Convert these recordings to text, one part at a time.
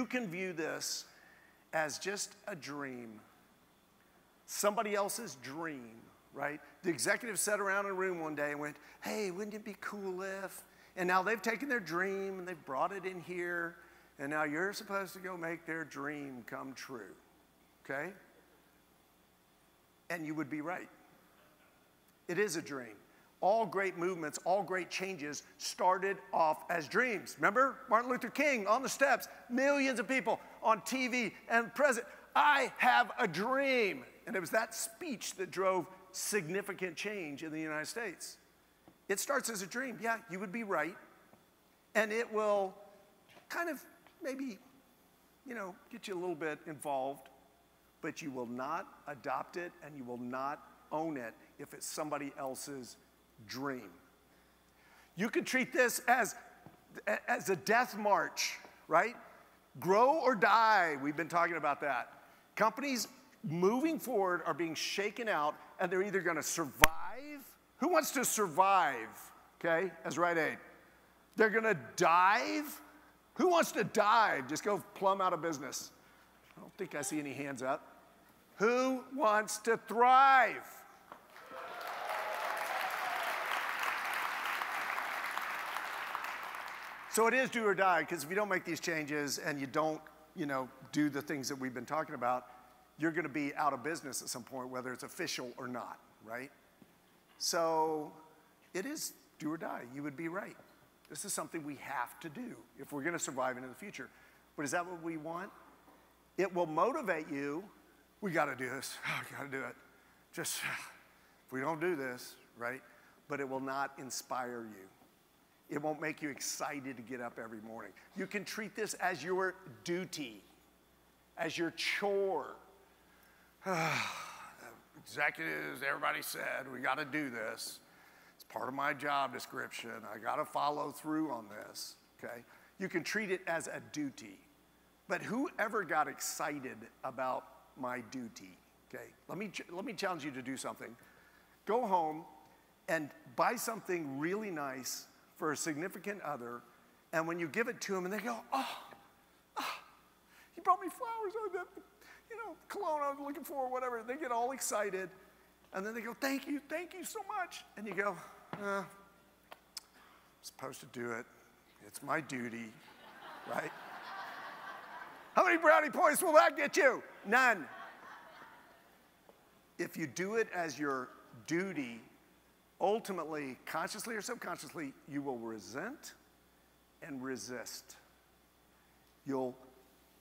You can view this as just a dream, somebody else's dream, right? The executive sat around in a room one day and went, hey, wouldn't it be cool if? And now they've taken their dream and they've brought it in here, and now you're supposed to go make their dream come true, okay? And you would be right. It is a dream. All great movements, all great changes started off as dreams. Remember Martin Luther King on the steps, millions of people on TV and present. I have a dream. And it was that speech that drove significant change in the United States. It starts as a dream. Yeah, you would be right. And it will kind of maybe, you know, get you a little bit involved, but you will not adopt it and you will not own it if it's somebody else's dream. You could treat this as a death march, right? Grow or die, we've been talking about that. Companies moving forward are being shaken out, and they're either gonna survive. Who wants to survive, okay, as Rite Aid? They're gonna dive. Who wants to dive? Just go plumb out of business. I don't think I see any hands up. Who wants to thrive? So it is do or die, because if you don't make these changes and you don't, you know, do the things that we've been talking about, you're going to be out of business at some point, whether it's official or not, right? So it is do or die. You would be right. This is something we have to do if we're going to survive into the future. But is that what we want? It will motivate you. We got to do this. Oh, got to do it. Just if we don't do this, right? But it will not inspire you. It won't make you excited to get up every morning. You can treat this as your duty, as your chore. Executives, everybody said, we got to do this. It's part of my job description. I got to follow through on this, okay? You can treat it as a duty. But whoever got excited about my duty, okay? Let me challenge you to do something. Go home and buy something really nice for a significant other, and when you give it to them and they go, oh, he brought me flowers, you know, cologne I was looking for, or whatever, they get all excited, and then they go, thank you so much, and you go, I'm supposed to do it, it's my duty, right? How many brownie points will that get you? None. If you do it as your duty, ultimately, consciously or subconsciously, you will resent and resist. You'll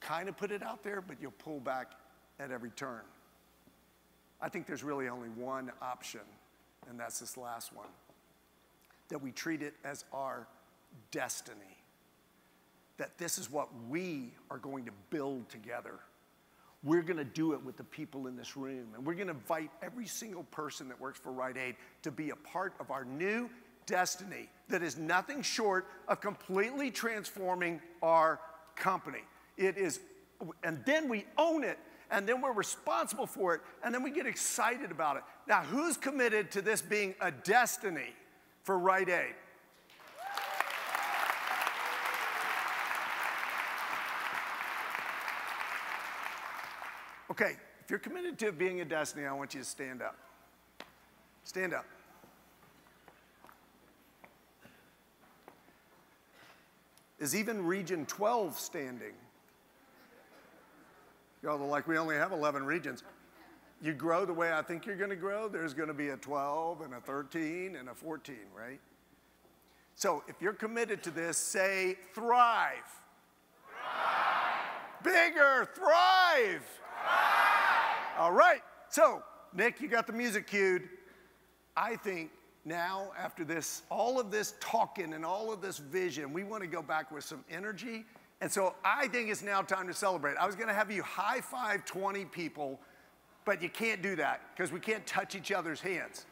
kind of put it out there, but you'll pull back at every turn. I think there's really only one option, and that's this last one, that we treat it as our destiny, that this is what we are going to build together. We're going to do it with the people in this room. And we're going to invite every single person that works for Rite Aid to be a part of our new destiny that is nothing short of completely transforming our company. It is, and then we own it, and then we're responsible for it, and then we get excited about it. Now, who's committed to this being a destiny for Rite Aid? Okay, if you're committed to being a destiny, I want you to stand up. Stand up. Is even Region 12 standing? Y'all are like, we only have 11 regions. You grow the way I think you're going to grow, there's going to be a 12 and a 13 and a 14, right? So if you're committed to this, say thrive. Thrive. Bigger, thrive. All right, so Nick, you got the music cued. I think now, after this, all of this talking and all of this vision, we want to go back with some energy. And so I think it's now time to celebrate. I was going to have you high five 20 people, but you can't do that because we can't touch each other's hands.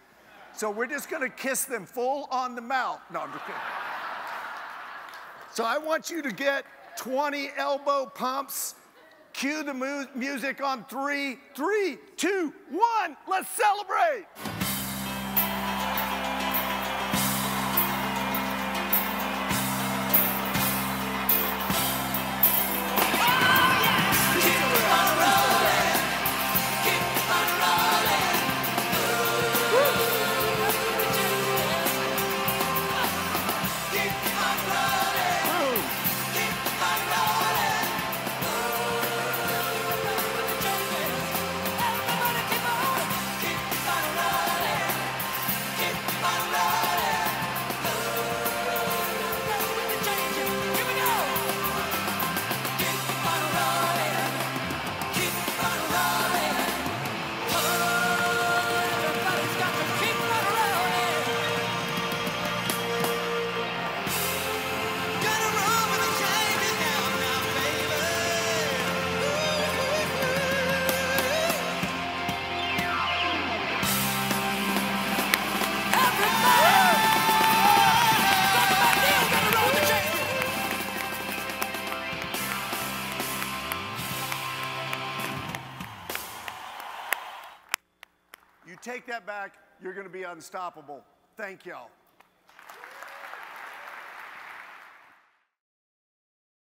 So we're just going to kiss them full on the mouth. No, I'm just kidding. So I want you to get 20 elbow pumps. Cue the music on 3, 3, 2, 1. Let's celebrate. Ah! You take that back, you're going to be unstoppable. Thank y'all.